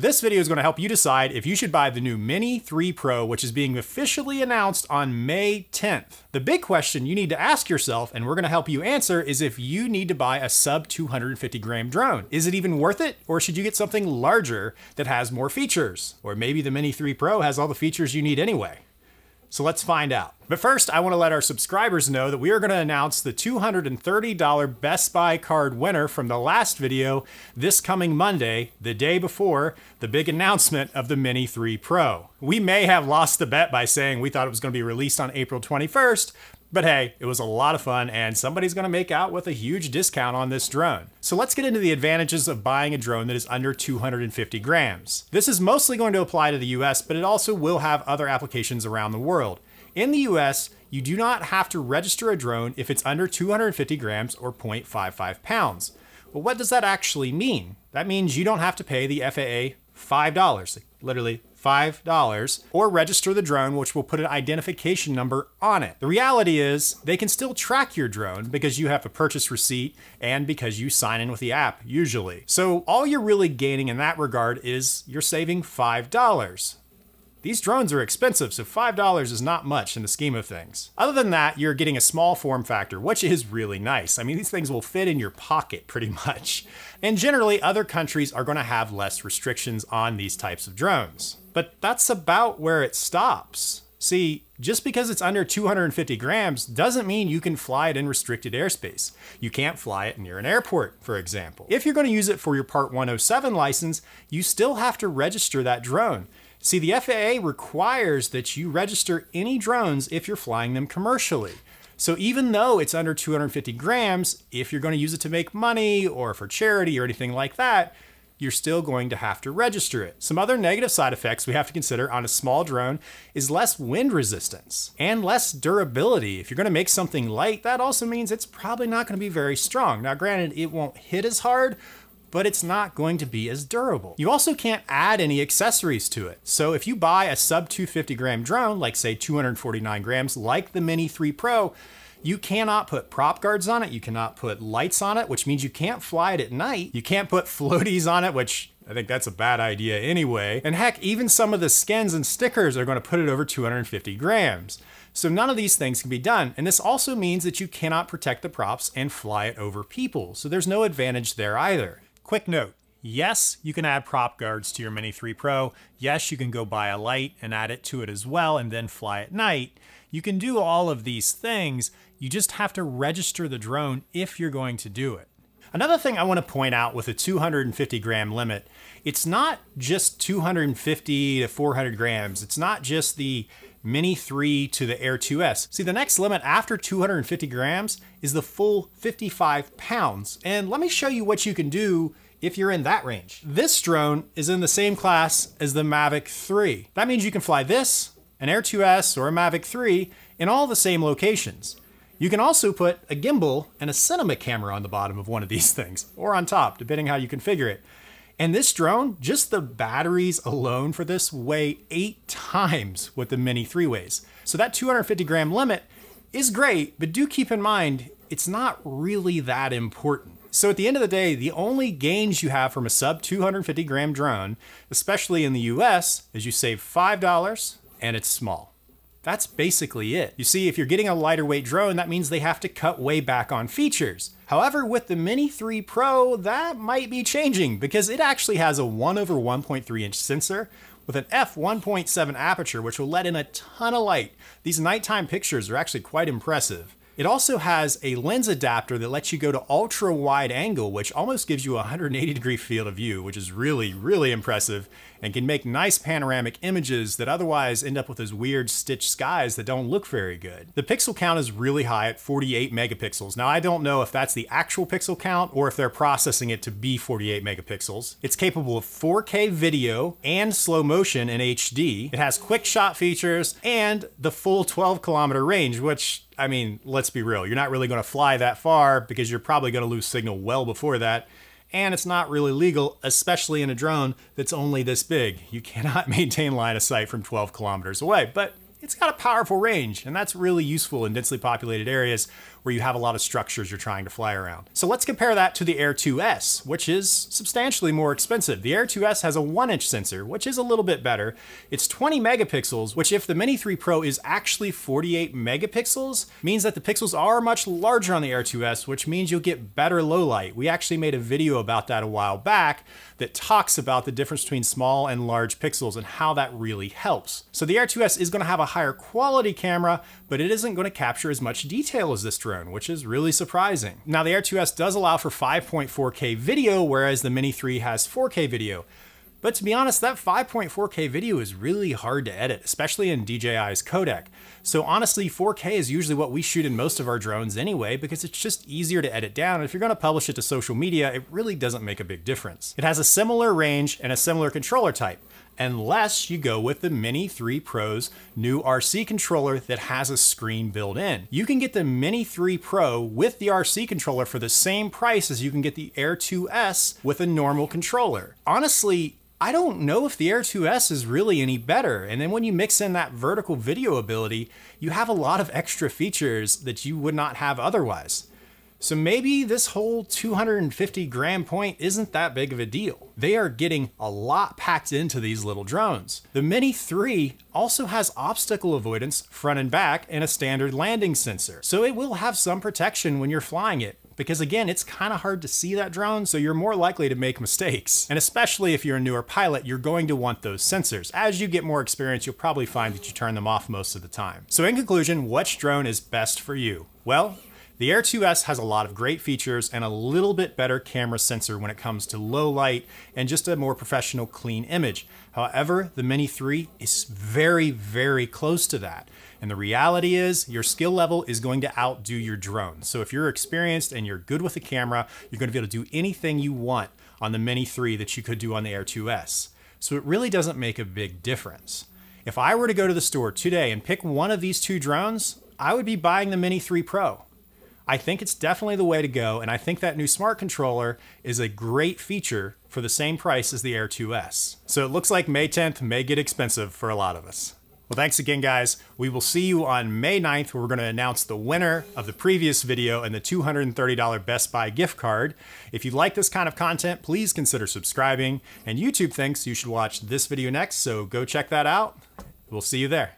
This video is going to help you decide if you should buy the new Mini 3 Pro, which is being officially announced on May 10th. The big question you need to ask yourself, and we're going to help you answer, is if you need to buy a sub 250 gram drone. Is it even worth it? Or should you get something larger that has more features? Or maybe the Mini 3 Pro has all the features you need anyway. So let's find out. But first, I want to let our subscribers know that we are going to announce the $230 Best Buy card winner from the last video this coming Monday, the day before the big announcement of the Mini 3 Pro. We may have lost the bet by saying we thought it was going to be released on April 21st, but hey, it was a lot of fun and somebody's going to make out with a huge discount on this drone. So let's get into the advantages of buying a drone that is under 250 grams. This is mostly going to apply to the US, but it also will have other applications around the world. In the US, you do not have to register a drone if it's under 250 grams or 0.55 pounds. But what does that actually mean? That means you don't have to pay the FAA $5, literally $5, or register the drone, which will put an identification number on it. The reality is they can still track your drone because you have a purchase receipt and because you sign in with the app usually. So all you're really gaining in that regard is you're saving $5. These drones are expensive, so $5 is not much in the scheme of things. Other than that, you're getting a small form factor, which is really nice. I mean, these things will fit in your pocket pretty much. And generally, other countries are going to have less restrictions on these types of drones. But that's about where it stops. See, just because it's under 250 grams doesn't mean you can fly it in restricted airspace. You can't fly it near an airport, for example. If you're going to use it for your Part 107 license, you still have to register that drone. See, the FAA requires that you register any drones if you're flying them commercially. So even though it's under 250 grams, if you're going to use it to make money or for charity or anything like that, you're still going to have to register it. Some other negative side effects we have to consider on a small drone is less wind resistance and less durability. If you're gonna make something light, that also means it's probably not gonna be very strong. Now granted, it won't hit as hard, but it's not going to be as durable. You also can't add any accessories to it. So if you buy a sub 250 gram drone, like say 249 grams, like the Mini 3 Pro, you cannot put prop guards on it, you cannot put lights on it, which means you can't fly it at night. You can't put floaties on it, which I think that's a bad idea anyway. And heck, even some of the skins and stickers are going to put it over 250 grams. So none of these things can be done. And this also means that you cannot protect the props and fly it over people. So there's no advantage there either. Quick note, yes, you can add prop guards to your Mini 3 Pro. Yes, you can go buy a light and add it to it as well and then fly at night. You can do all of these things. You just have to register the drone if you're going to do it. Another thing I want to point out with a 250 gram limit, it's not just 250 to 400 grams. It's not just the Mini 3 to the Air 2S. See, the next limit after 250 grams is the full 55 pounds. And let me show you what you can do if you're in that range. This drone is in the same class as the Mavic 3. That means you can fly this, an Air 2S, or a Mavic 3 in all the same locations. You can also put a gimbal and a cinema camera on the bottom of one of these things, or on top, depending how you configure it. And this drone, just the batteries alone for this weigh 8 times what the Mini 3 weighs. So that 250 gram limit is great, but do keep in mind, it's not really that important. So at the end of the day, the only gains you have from a sub 250 gram drone, especially in the US, is you save $5 and it's small. That's basically it. You see, if you're getting a lighter weight drone, that means they have to cut way back on features. However, with the Mini 3 Pro, that might be changing because it actually has a 1/1.3-inch sensor with an f/1.7 aperture, which will let in a ton of light. These nighttime pictures are actually quite impressive. It also has a lens adapter that lets you go to ultra wide angle, which almost gives you a 180-degree field of view, which is really, really impressive and can make nice panoramic images that otherwise end up with those weird stitched skies that don't look very good. The pixel count is really high at 48 megapixels. Now, I don't know if that's the actual pixel count or if they're processing it to be 48 megapixels. It's capable of 4K video and slow motion in HD. It has quick shot features and the full 12-kilometer range, which, I mean, let's be real. You're not really going to fly that far because you're probably going to lose signal well before that. And it's not really legal, especially in a drone that's only this big. You cannot maintain line of sight from 12 kilometers away, but it's got a powerful range, and that's really useful in densely populated areas where you have a lot of structures you're trying to fly around. So let's compare that to the Air 2S, which is substantially more expensive. The Air 2S has a 1-inch sensor, which is a little bit better. It's 20 megapixels, which if the Mini 3 Pro is actually 48 megapixels, means that the pixels are much larger on the Air 2S, which means you'll get better low light. We actually made a video about that a while back that talks about the difference between small and large pixels and how that really helps. So the Air 2S is going to have a higher quality camera, but it isn't going to capture as much detail as this drone, which is really surprising. Now the Air 2S does allow for 5.4K video, whereas the Mini 3 has 4K video. But to be honest, that 5.4K video is really hard to edit, especially in DJI's codec. So honestly, 4K is usually what we shoot in most of our drones anyway, because it's just easier to edit down. And if you're going to publish it to social media, it really doesn't make a big difference. It has a similar range and a similar controller type, unless you go with the Mini 3 Pro's new RC controller that has a screen built in. You can get the Mini 3 Pro with the RC controller for the same price as you can get the Air 2S with a normal controller. Honestly, I don't know if the Air 2S is really any better. And then when you mix in that vertical video ability, you have a lot of extra features that you would not have otherwise. So maybe this whole 250-gram point isn't that big of a deal. They are getting a lot packed into these little drones. The Mini 3 also has obstacle avoidance front and back and a standard landing sensor. So it will have some protection when you're flying it, because again, it's kind of hard to see that drone, so you're more likely to make mistakes. And especially if you're a newer pilot, you're going to want those sensors. As you get more experience, you'll probably find that you turn them off most of the time. So in conclusion, which drone is best for you? Well, the Air 2S has a lot of great features and a little bit better camera sensor when it comes to low light and just a more professional, clean image. However, the Mini 3 is very, very close to that. And the reality is your skill level is going to outdo your drone. So if you're experienced and you're good with a camera, you're going to be able to do anything you want on the Mini 3 that you could do on the Air 2S. So it really doesn't make a big difference. If I were to go to the store today and pick one of these two drones, I would be buying the Mini 3 Pro. I think it's definitely the way to go, and I think that new smart controller is a great feature for the same price as the Air 2S. So it looks like May 10th may get expensive for a lot of us. Well, thanks again, guys. We will see you on May 9th, where we're going to announce the winner of the previous video and the $230 Best Buy gift card. If you like this kind of content, please consider subscribing, and YouTube thinks you should watch this video next, so go check that out. We'll see you there.